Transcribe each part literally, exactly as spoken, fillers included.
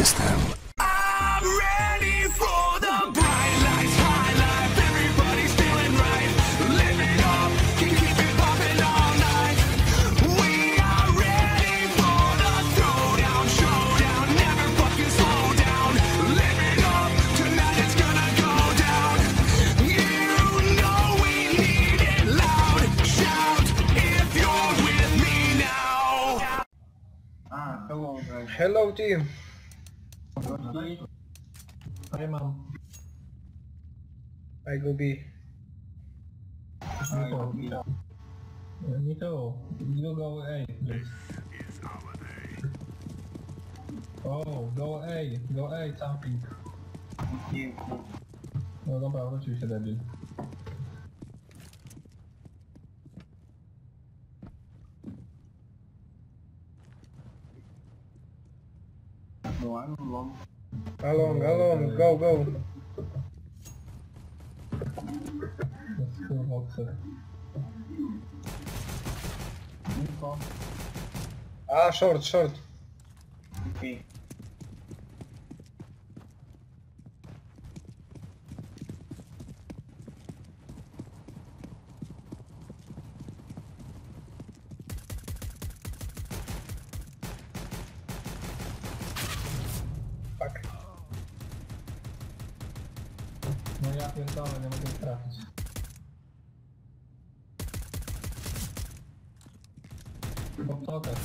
jestem. Hello team. Hi mom. I go B. I go B. You go. You go A. This is our day. Oh, go A. Go A something. No dobra, wrócił się debil. No, I'm long. Along, along, go, go. Let's go, boxer. Ah, short, short. Okay. No ja pierdolę, nie mogę trafić. Poptokać.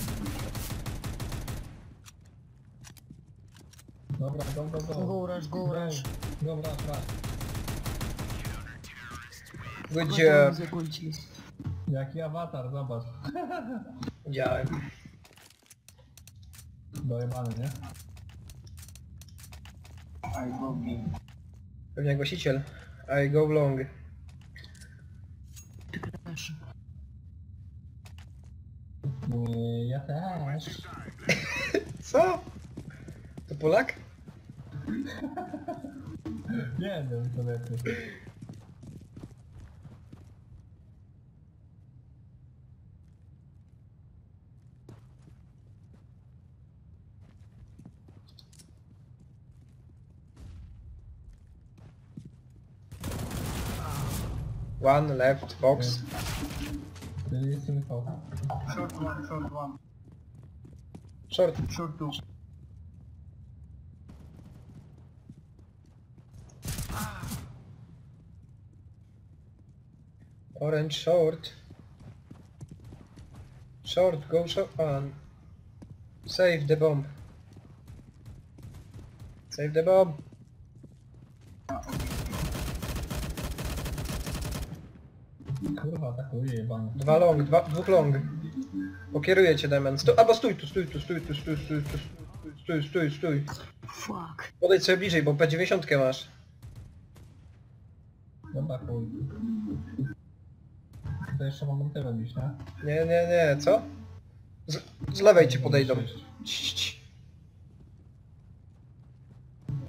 Dobra, dobra, dobra. Góraż, góraż. Dobra, dobra. Wydzie... Jaki awatar, zobacz. Ja... Dojebany, nie? I go B. Pewnie głosiciel. I go long. Nie, ja też. Co? To Polak? Nie wiem, to lepiej. One left box. Okay. Short one, short one. Short, short two. Orange short. Short, go short one. Save the bomb. Save the bomb. Kurwa, atakuje jebany. Dwa long, dwa, dwóch long. Pokieruję cię, Damian. Sto, albo stój tu, stój tu, stój tu, stój tu, stój, stój, stój. Fuck. Podejdź sobie bliżej, bo P dziewięćdziesiąt masz. Dobra, chuj. To jeszcze mogą tyle bić, nie? Nie, nie, nie, co? Z, z lewej ci podejdą.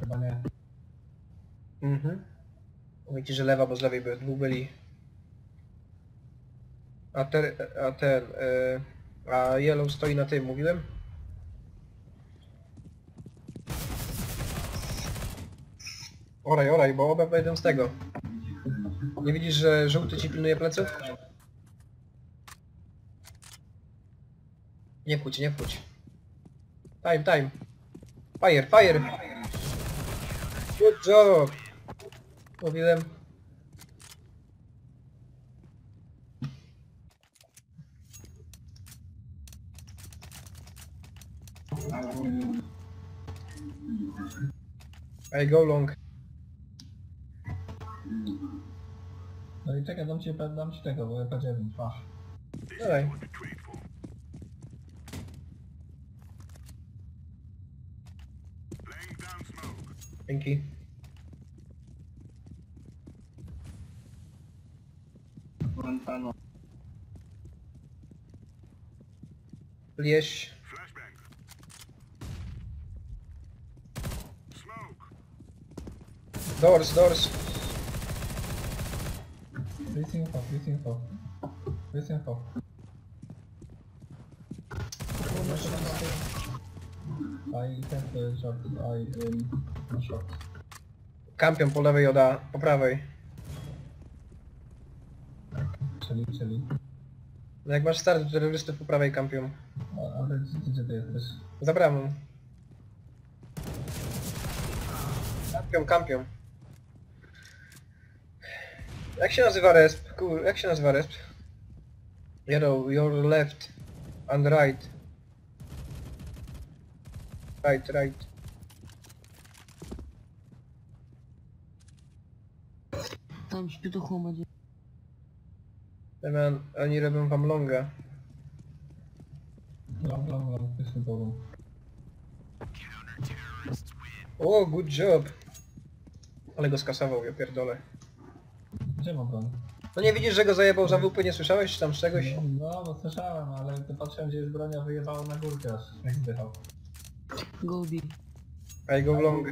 Chyba nie. Mhm. Mówicie, że lewa, bo z lewej by dwóch byli. A ten, a ten, yy, a Yellow stoi na tym, mówiłem? Oraj, oraj, bo oba wejdą z tego. Nie widzisz, że żółty ci pilnuje pleców? Nie wchodź, nie wchodź. Time, time. Fire, fire. Good job. Mówiłem. I go long. No i czekaj, dam ci, dam ci tego, bo ja powiedziałem dwa. Dalej. Dzięki. Lieś. Doors, doors. Facing off, facing off. Facing off. I have the shot, I um, shot. Kampion po lewej od A, po prawej. Czyli, czyli... No jak masz start, to wyszty po prawej kampion. Ale gdzie ty jesteś? Za bramą. Kampion, kampion. Jak się nazywa resp? Kur... jak się nazywa resp? Yellow, your left and right. Right, right. Tam się tu chłoma dzieje. Oni robią wam longa. Long, long, long, jestem dobrą. O, good job. Ale go skasował, ja pierdolę. Gdzie mam broń? No nie widzisz, że go zajebał za A W P, nie słyszałeś czy tam z czegoś? No, no słyszałem, ale to patrzyłem gdzie jest broń, a wyjebało na górkę aż jak zdychał. Go B. I go long.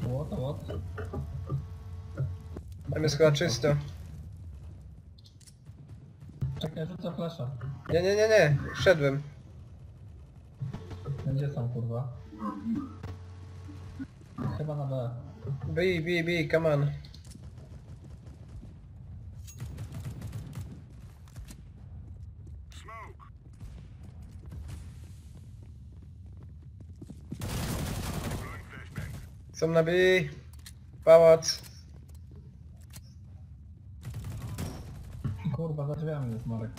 What, what? Tam jest chyba czysto. Czekaj, rzucę flasha. Nie, nie, nie, nie, wszedłem. Gdzie są kurwa? Chyba na B. B, B, B, come on. Są na B. Pałac. Kurwa, za drzwiami jest Marek.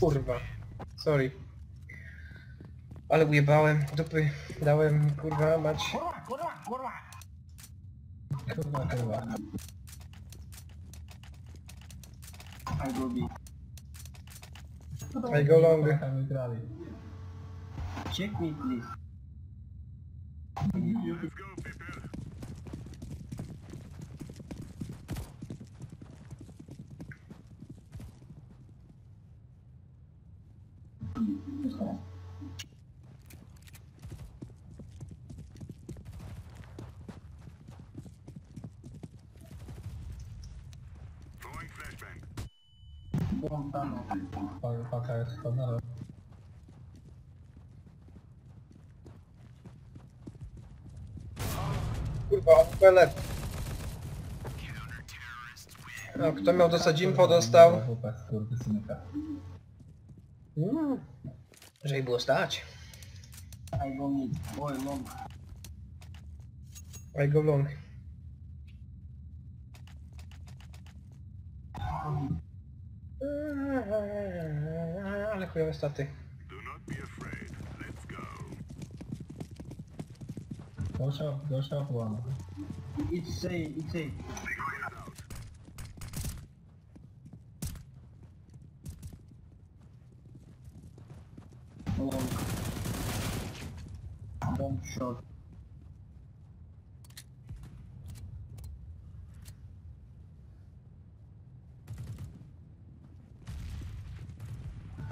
Kurwa, sorry. Ale ujebałem, dupy dałem, kurwa, mać. Kurwa, kurwa, kurwa, kurwa. I go B. I go long. Check me please. Let's go people. Paka jest wspaniale. Kurwa, pelet. No, kto miał dostać info, dostał. Mm. Że jej było stać. I go mid, boy long. I go long. Ale chujowe staty. Gorsza, gorsza opłana. It's safe, it's safe. Long. Long shot.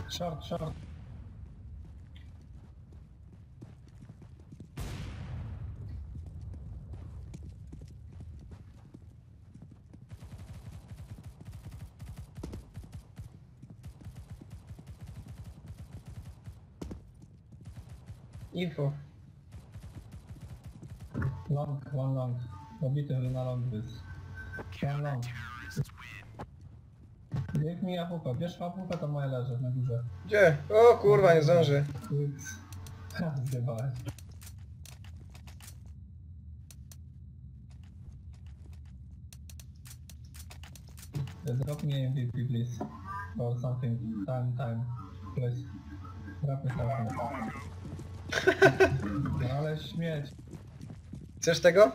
Short, short. Info. Long, one long. Obity na long jest. One long. Niech mi A W P. Bierz A W P, to moje leży na górze. Gdzie? O kurwa, nie zdąży. Zjebałeś. Drop me M V P please. Or something. Time, time. Please. Drop me something. No ale śmieć. Chcesz tego?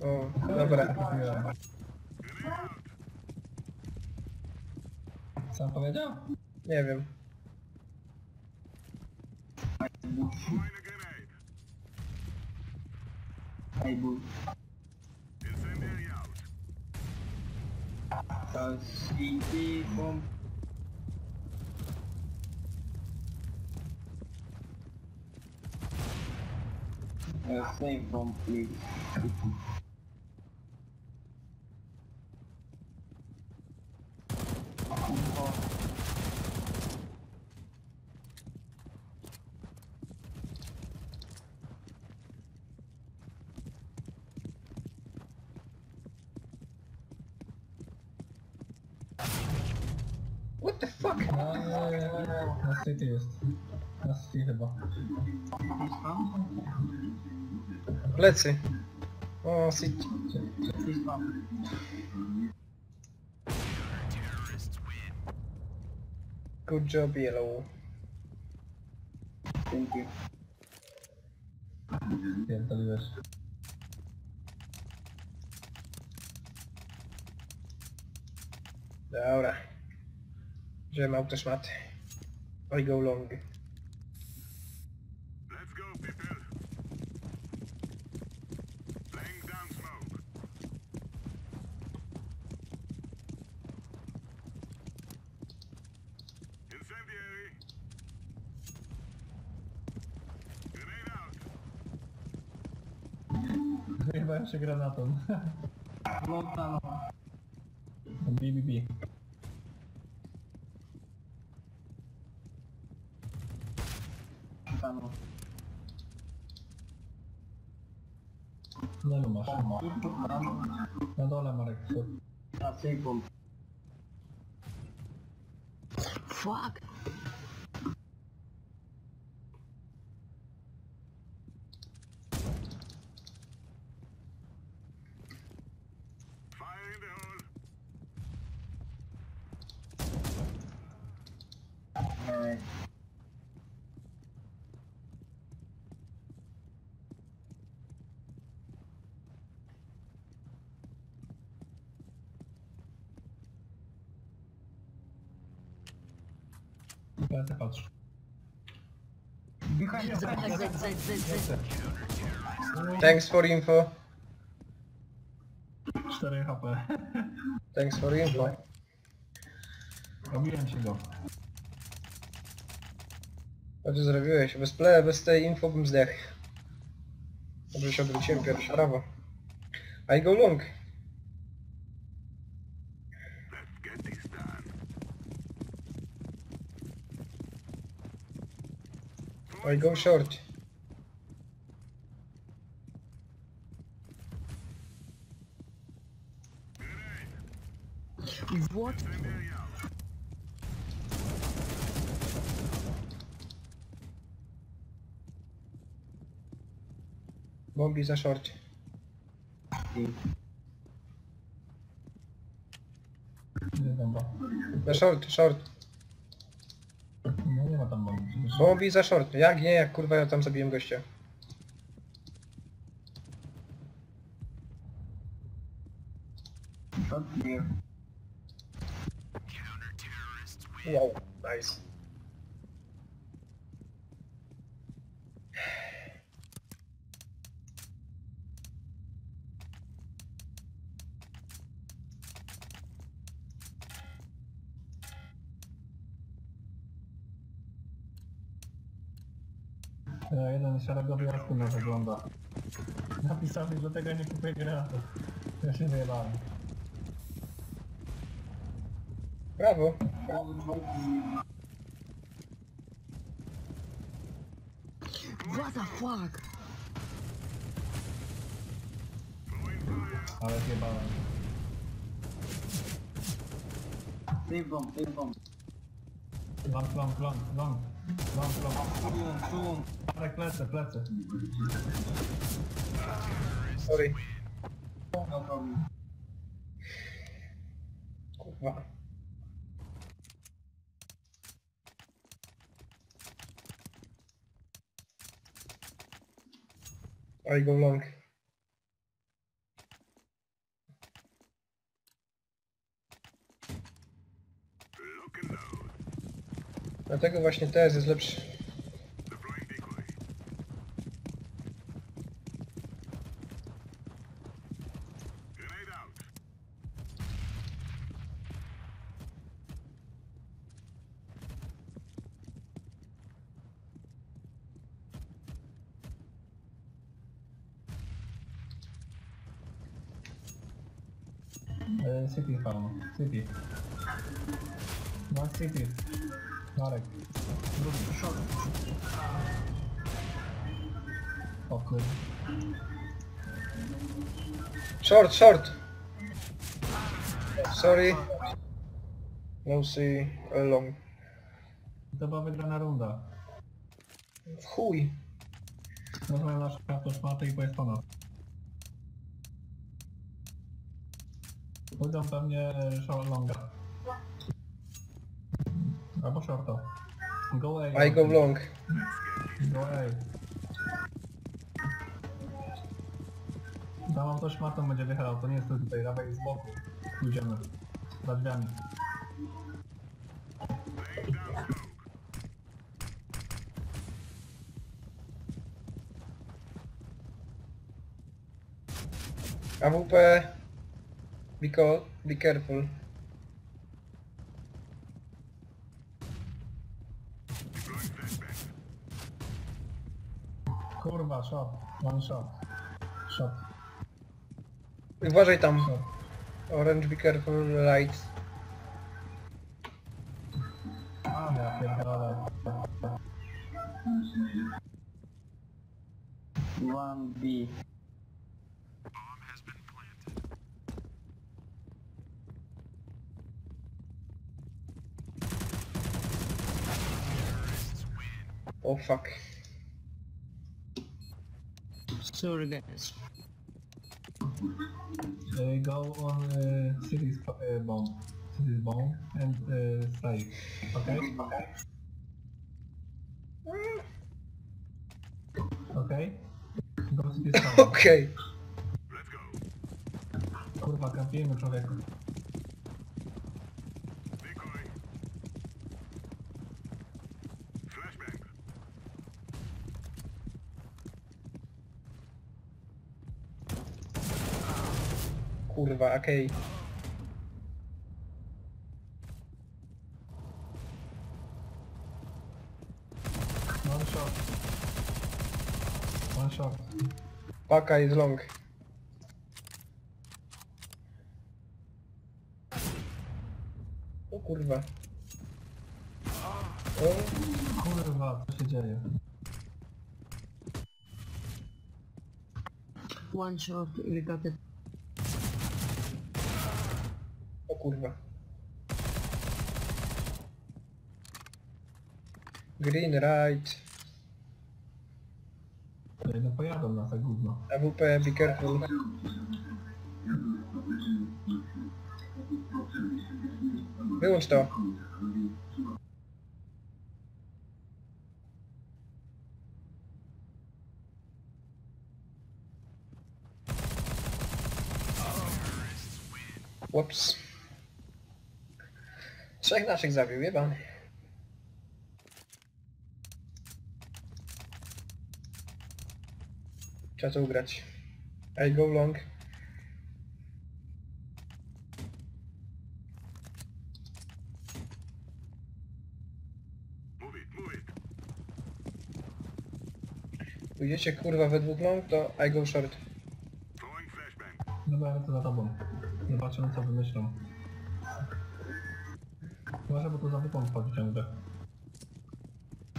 O, dobra. Sam powiedział? Nie wiem. Aí, burro. Tá seguindo como. Eu sempre vou pedir. What the fuck? Aaaa, następny jest. Następny chyba. Plecy. O, sit. Good job, yellow. Thank you. Pierdoliłeś. Dobra. Że mam autoszmat. I go long. Let's go, people. Laying down smoke. Incendiary. Grenade out. Chyba się granatą. Montano. B B B. Tam. No masz, masz. Na dole, Marek. Na sekund. Fuck. Patrzę, patrzę. Thanks for info. cztery H P. Thanks for info. Robiłem się go. Co ty zrobiłeś? Bez ple, bez tej info bym zdechł. Dobrze się odwróciłem pierwszy, brawo. I go long. I go short. What? Bombi za short. Za short, short. Bombi za short, jak nie, jak kurwa ja tam zabiłem gościa. Wow, nice. No, jeden szeregowy jaskół wygląda. Napisał mi, że tego nie kupuję granatów. Ja się zajebałem. Brawo! What the fuck? Ale zjebałem. Save bomb, save bomb. Long, long, long, long. Long, long, long. Marek, plecy, plecy. Sorry. Kurwa. I go long. Dlatego właśnie T S jest lepszy. Eee sektir falan. Sektir. Bak sektir. Narek. Dur şok. Okey. Short, short. Sorry. No see, long. To była wygrana runda. W chuj. Rozumiem nasz kartę czwarty i pojazd po nas. Pójdą pewnie short longa. Albo shorto. Go A. I go long. Go A. Tam mam to szmatą będzie wychylał, to nie jest tutaj, dawaj z boku. Pójdziemy. Za drzwiami. A W P. Be, be careful. Kurwa, shot. One shot. Shot. Uważaj tam. Orange, be careful, lights. A, ja pierdolę. one B. Oh fuck. Sorry guys. Uh, go on uh, city's uh, bomb, city's bomb, and uh, strike. Okay. Okay. Okay. Go to city's bomb. Okay. Let's go. Kurwa, kampujemy, człowieku. Kurwa, okej. Okay. One shot. One shot. Paka is long. O kurwa. O kurwa, co się dzieje? One shot, we got it. Kurwa. Green right. No pojadą na to gówno. A W P, be careful. Wyłącz to. Whoops. Trzech naszych zabił, jeba. Trzeba to ugrać. I go long. Pójdziecie kurwa we dwóch long, to I go short. Dobra, to za tobą. Zobaczymy co wymyślą. Uważaj, bo to za wypomp chodzi ciągle.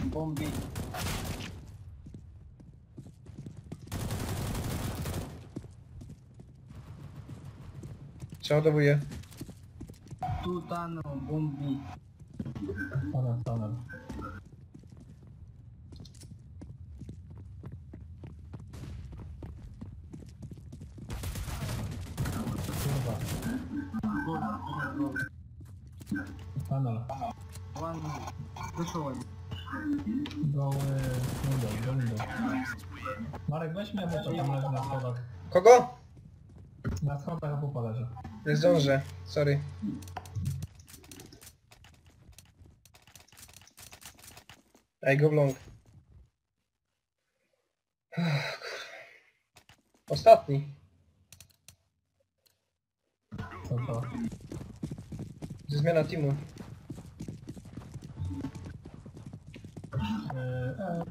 Bombi. Co odobuje? Tutano, bombi. Stanę, stanę. Tunnel. One. This one. Go window, go window. Marek, weź mnie, bo to tam leży na schodach. Kogo? Na schodach A W P leży. Nie zdążę, sorry. Ej, go long. Ostatni. Co to? Zmiana teamu.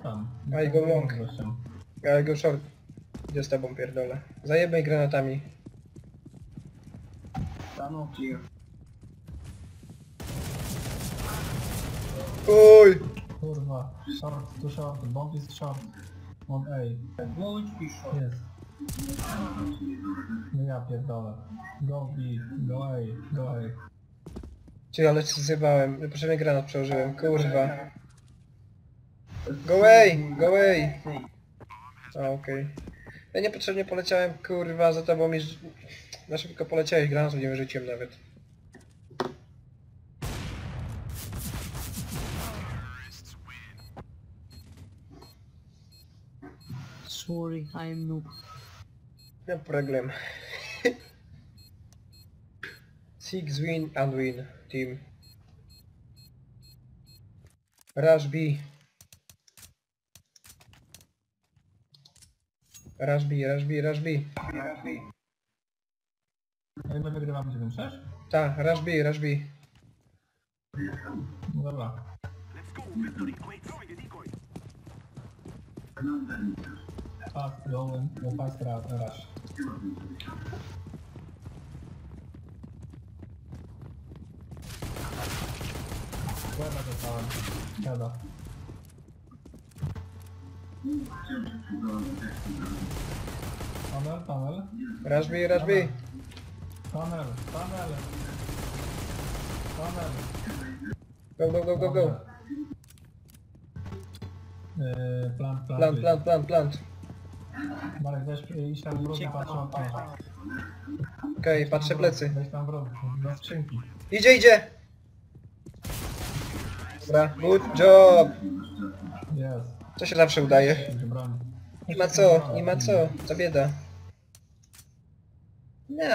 Tam. I go long. I go short. Gdzie z tobą pierdolę? Zajebaj granatami. Tunnel clear. Oj! Kurwa, short, tu short, bomb is short. On A. Go i short. Jest. No ja pierdolę. Go B, go A, go A. Czyli ale się zjebałem, proszę mnie granat przełożyłem, kurwa. Go away, go away. A okej. Okay. Ja niepotrzebnie poleciałem, kurwa, za tobą mi... Na szybko poleciałeś, granatów nie wyrzuciłem nawet. Sorry, I'm noob. No problem. Six win and win, team. Rush B. Rush B, Rush B, Rush B. Rush B. My wygrywamy dziewięć sześć? Tak, Rush B, Rush B. Dobra. Fast going, no fast rush. Kłada dostałem, gada. Tunnel, tunnel. Rush B, Rush B. Tunnel, tunnel. Tunnel. Go, go, go, go, go. Eee, plant, plant, plant, plant, plant, plant. Marek, weź iść tam wróg, patrzę na tam. Okej, okay, patrzę plecy. Weź tam wróg, do skrzynki. Idzie, idzie! Dobra, good job! Yes. To się zawsze udaje. Nie ma co, nie ma co, to bieda. No.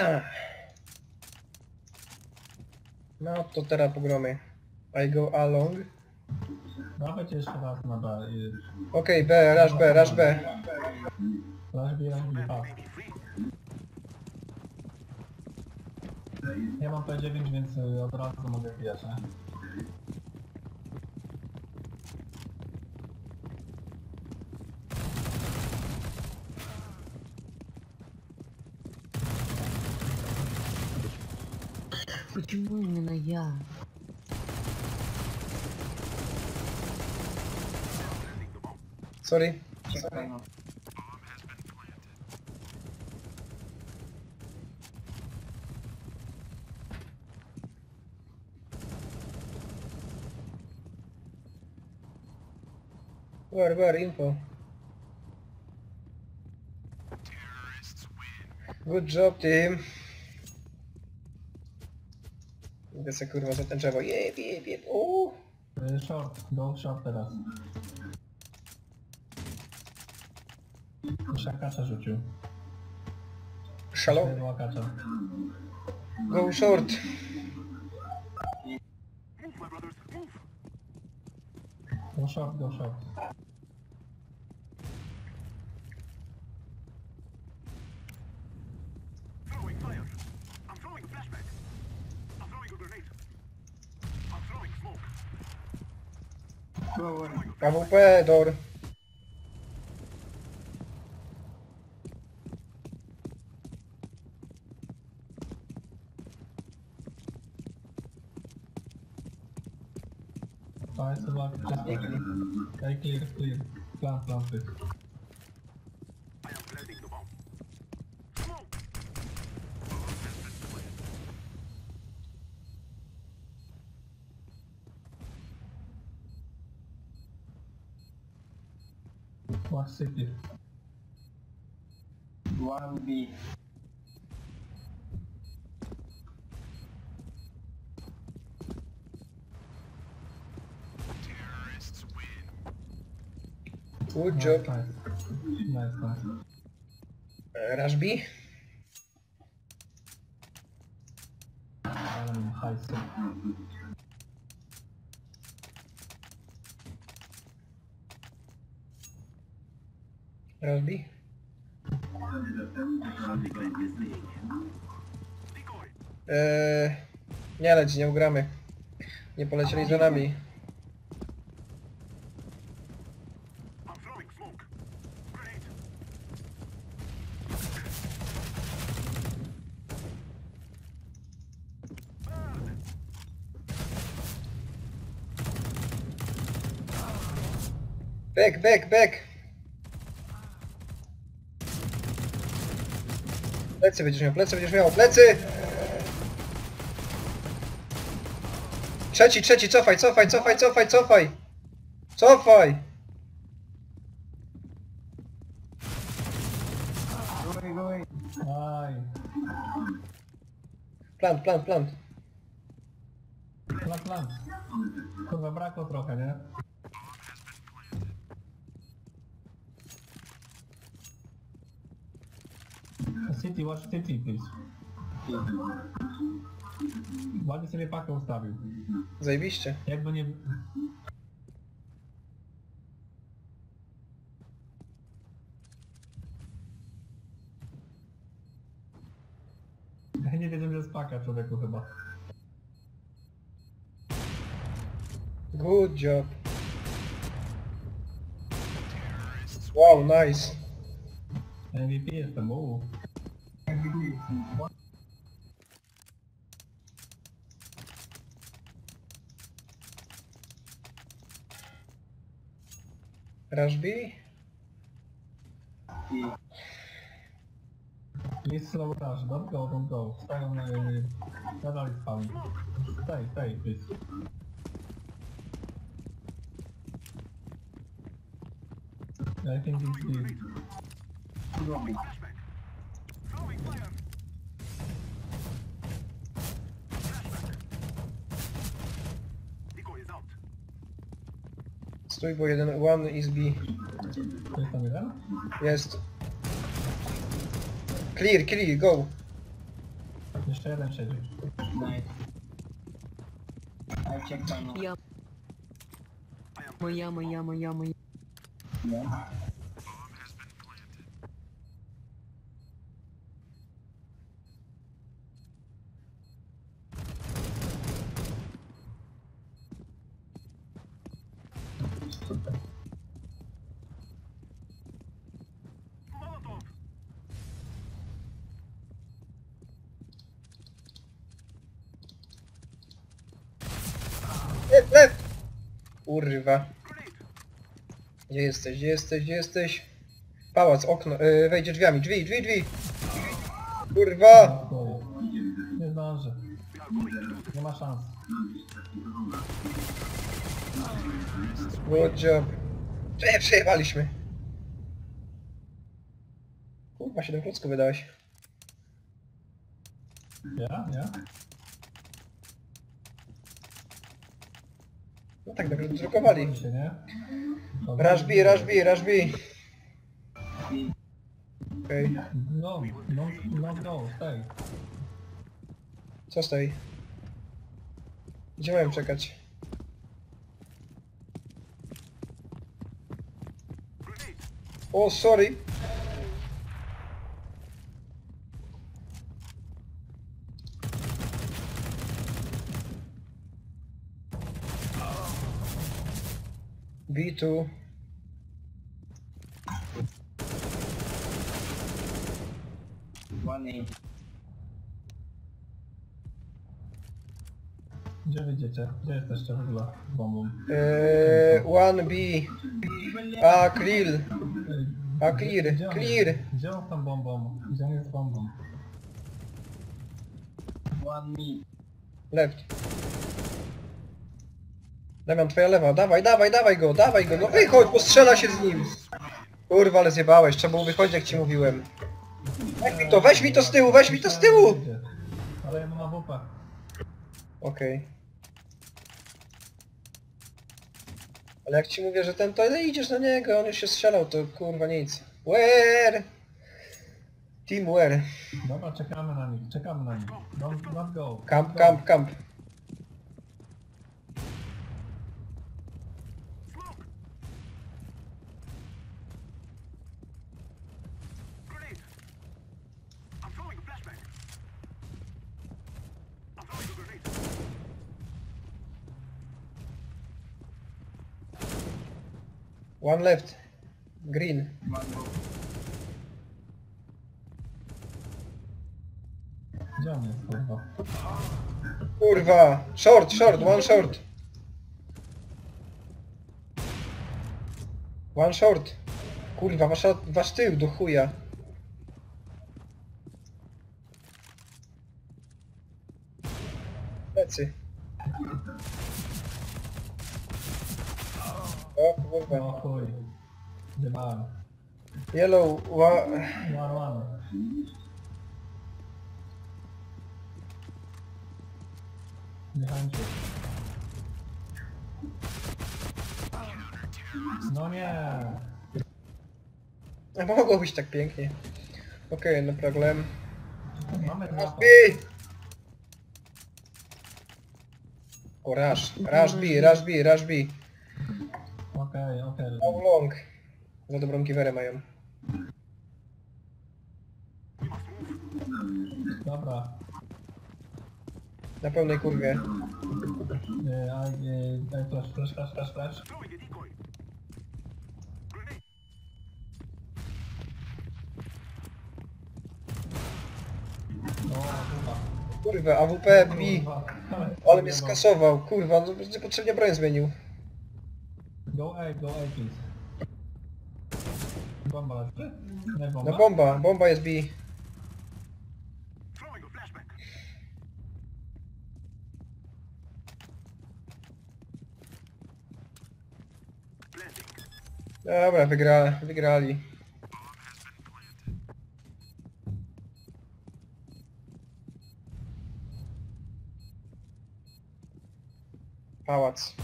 No to teraz pogromy. I go along. Dawaj jeszcze raz na B. Okej, B, rush B, rush B. Rush B, rush B, A. Ja mam P dziewięć, więc od razu mogę wbijać, nie? Почему именно я? Sorry. Sorry. Where, where, info? Good job, team. Idę se kurwa za ten drzewo, jeb, jeb, jeb, uuuu! Short, go short teraz. Już akacza rzucił. Szalony. Go short! Go short, go short. A W P, door. Fire survive, just clear. Okay, clear, clear. Plant, plant it. I am planting the bomb. Smoke! One city. One B. Terrorists win. Good job. Nice, nice, nice. Uh, Rush B. Um, high C. Rush B. Eee, nie leci, nie ugramy. Nie polecieli za nami. Back, back, back. Plecy będziesz miał, plecy będziesz miał, plecy! Trzeci, trzeci, cofaj, cofaj, cofaj, cofaj, cofaj! Cofaj! Plant, plant, plant. Plant, plant. Kurwa, brakło trochę, nie? City, watch City, please. Ładnie sobie pakę ustawił. Zajebiście. Jakby nie... Nie wiedziałem, że jest paka, człowieku, chyba. Good job. Wow, nice. M V P jestem, uuu. Rush B? Jest slow rush, don't go, don't go. Stają na... nadal spam. Stay, stay, please. I think it's B. Stój, bo jeden, one is B. Jest tam jeden? Jest. Clear, clear, go! Jeszcze jeden siedzi. Nice. Moja, moja, moja, moja. Left, left! Kurwa. Gdzie jesteś, gdzie jesteś, gdzie jesteś? Pałac, okno, yy, wejdzie drzwiami, drzwi, drzwi, drzwi! Kurwa! Nie zdążę. Nie ma szans. Good job. Prze przejebaliśmy. Kurwa, siedem klocków wydałeś. Ja, ja. No tak, dobrze drukowali. Rush B, rush B, rush B. Okej. Okay. No, no, no, no, stoi. Co stoi? Gdzie mają czekać? O, sorry. B dwa. jeden A. Gdzie wyjdziecie? Gdzie jesteście w ogóle? Bombą. Eee, jeden B. A, clear. A, clear, gdzie, clear. Gdzie on tam bombą? Gdzie on jest bombą? jeden B. Left. Damian, twoja lewa, dawaj, dawaj, dawaj go, dawaj go, no wychodź, postrzela się z nim! Kurwa, ale zjebałeś, trzeba było wychodzić, jak ci mówiłem. Weź mi to, weź mi to z tyłu, weź mi to z tyłu! Ale ja mam A W P. Okej. Ale jak ci mówię, że ten, to idziesz na niego, on już się strzelał, to kurwa nic. Where? Team where? Dobra, czekamy na nich, czekamy na nich. Don't, don't go. Camp, camp, camp. One left, green. Gdzie on jest, kurwa? Kurwa! Short, short, one short. One short. Kurwa, wasz, wasz tył do chuja. Plecy. O kurwa. O chuj. Yellow, one... One, one. Behind you. No nie. Mogło być tak pięknie. Okej, okay, no problem. Mamy raż B! O, raż. Raż B, raż B, raż B. Okej, okej. How long? Za dobrą giwerę mają. Dobra. Na pełnej kurwie. Daj flash, flash, flash, flash, flash. Kurwa, A W P, B. Ale mnie skasował, kurwa, no niepotrzebnie broń zmienił. Go A, go A, please. Bomba, nie bomba. No bomba, bomba jest B. Dobra, wygrali, wygrali. Pałac.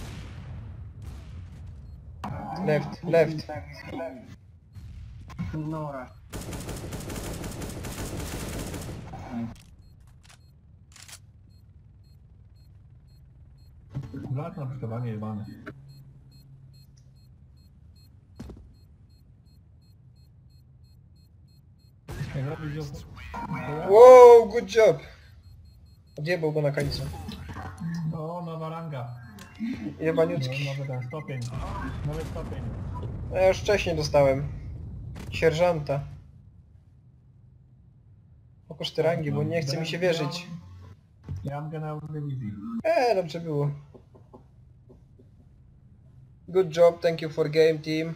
Left, left. Nora. Blat na przykładanie jebane. Wow, good job! Odjebał go na końcu. O, nowa ranga. Jebaniucki. Nowy ten stopień. Nowy stopień. Ja już wcześniej dostałem. Sierżanta. O koszty rangi, bo nie chce mi się wierzyć. Ja mam go na telewizji. Eee, dobrze było. Good job, thank you for game team.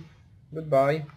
Goodbye.